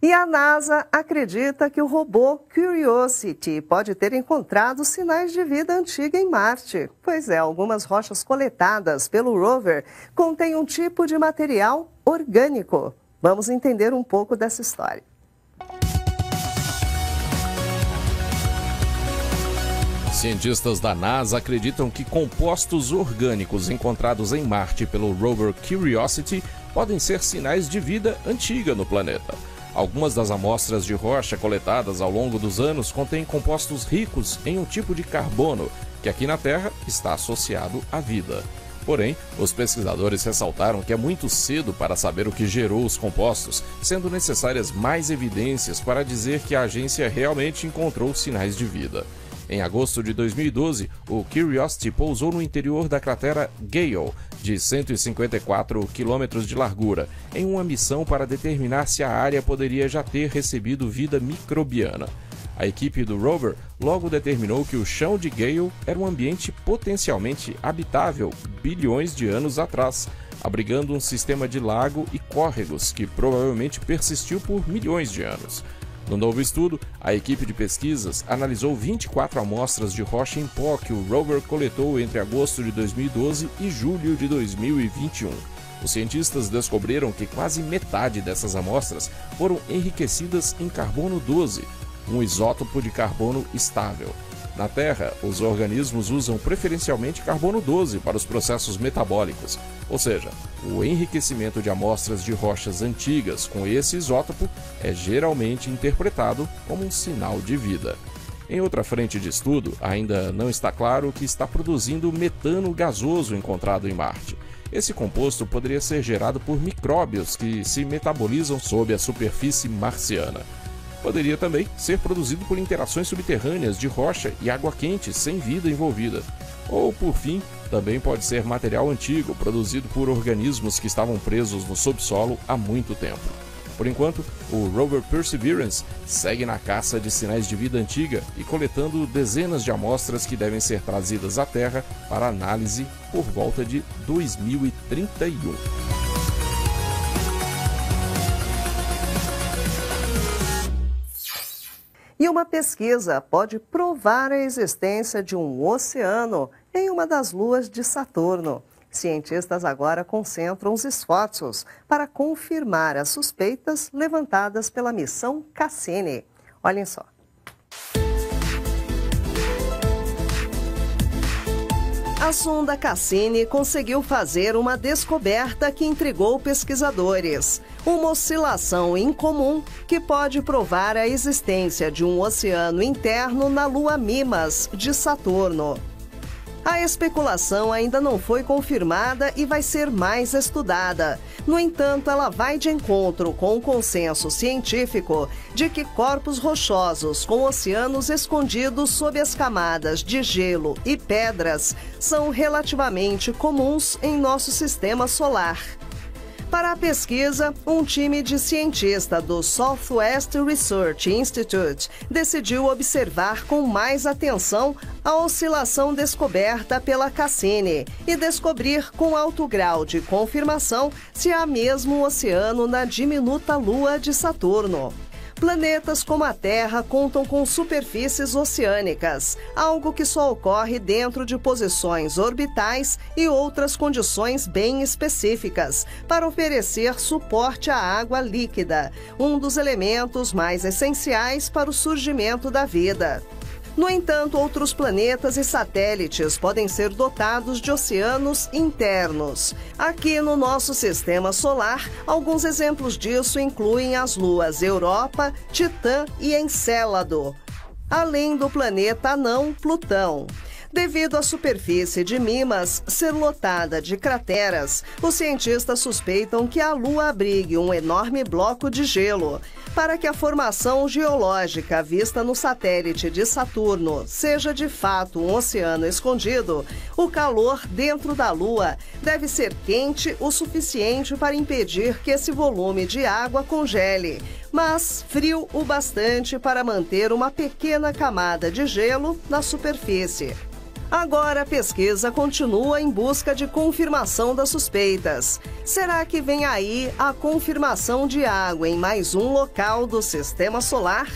E a NASA acredita que o robô Curiosity pode ter encontrado sinais de vida antiga em Marte. Pois é, algumas rochas coletadas pelo rover contêm um tipo de material orgânico. Vamos entender um pouco dessa história. Cientistas da NASA acreditam que compostos orgânicos encontrados em Marte pelo rover Curiosity podem ser sinais de vida antiga no planeta. Algumas das amostras de rocha coletadas ao longo dos anos contêm compostos ricos em um tipo de carbono, que aqui na Terra está associado à vida. Porém, os pesquisadores ressaltaram que é muito cedo para saber o que gerou os compostos, sendo necessárias mais evidências para dizer que a agência realmente encontrou sinais de vida. Em agosto de 2012, o Curiosity pousou no interior da cratera Gale, de 154 quilômetros de largura, em uma missão para determinar se a área poderia já ter recebido vida microbiana. A equipe do rover logo determinou que o chão de Gale era um ambiente potencialmente habitável bilhões de anos atrás, abrigando um sistema de lago e córregos que provavelmente persistiu por milhões de anos. No novo estudo, a equipe de pesquisas analisou 24 amostras de rocha em pó que o rover coletou entre agosto de 2012 e julho de 2021. Os cientistas descobriram que quase metade dessas amostras foram enriquecidas em carbono 12, um isótopo de carbono estável. Na Terra, os organismos usam preferencialmente carbono 12 para os processos metabólicos, ou seja, o enriquecimento de amostras de rochas antigas com esse isótopo é geralmente interpretado como um sinal de vida. Em outra frente de estudo, ainda não está claro o que está produzindo o metano gasoso encontrado em Marte. Esse composto poderia ser gerado por micróbios que se metabolizam sob a superfície marciana. Poderia também ser produzido por interações subterrâneas de rocha e água quente sem vida envolvida. Ou, por fim, também pode ser material antigo produzido por organismos que estavam presos no subsolo há muito tempo. Por enquanto, o rover Perseverance segue na caça de sinais de vida antiga e coletando dezenas de amostras que devem ser trazidas à Terra para análise por volta de 2031. E uma pesquisa pode provar a existência de um oceano em uma das luas de Saturno. Cientistas agora concentram os esforços para confirmar as suspeitas levantadas pela missão Cassini. Olhem só. A sonda Cassini conseguiu fazer uma descoberta que intrigou pesquisadores. Uma oscilação incomum que pode provar a existência de um oceano interno na lua Mimas, de Saturno. A especulação ainda não foi confirmada e vai ser mais estudada. No entanto, ela vai de encontro com o consenso científico de que corpos rochosos com oceanos escondidos sob as camadas de gelo e pedras são relativamente comuns em nosso sistema solar. Para a pesquisa, um time de cientistas do Southwest Research Institute decidiu observar com mais atenção a oscilação descoberta pela Cassini e descobrir com alto grau de confirmação se há mesmo oceano na diminuta lua de Saturno. Planetas como a Terra contam com superfícies oceânicas, algo que só ocorre dentro de posições orbitais e outras condições bem específicas, para oferecer suporte à água líquida, um dos elementos mais essenciais para o surgimento da vida. No entanto, outros planetas e satélites podem ser dotados de oceanos internos. Aqui no nosso sistema solar, alguns exemplos disso incluem as luas Europa, Titã e Encélado, além do planeta anão Plutão. Devido à superfície de Mimas ser lotada de crateras, os cientistas suspeitam que a Lua abrigue um enorme bloco de gelo. Para que a formação geológica vista no satélite de Saturno seja de fato um oceano escondido, o calor dentro da Lua deve ser quente o suficiente para impedir que esse volume de água congele, mas frio o bastante para manter uma pequena camada de gelo na superfície. Agora a pesquisa continua em busca de confirmação das suspeitas. Será que vem aí a confirmação de água em mais um local do Sistema Solar?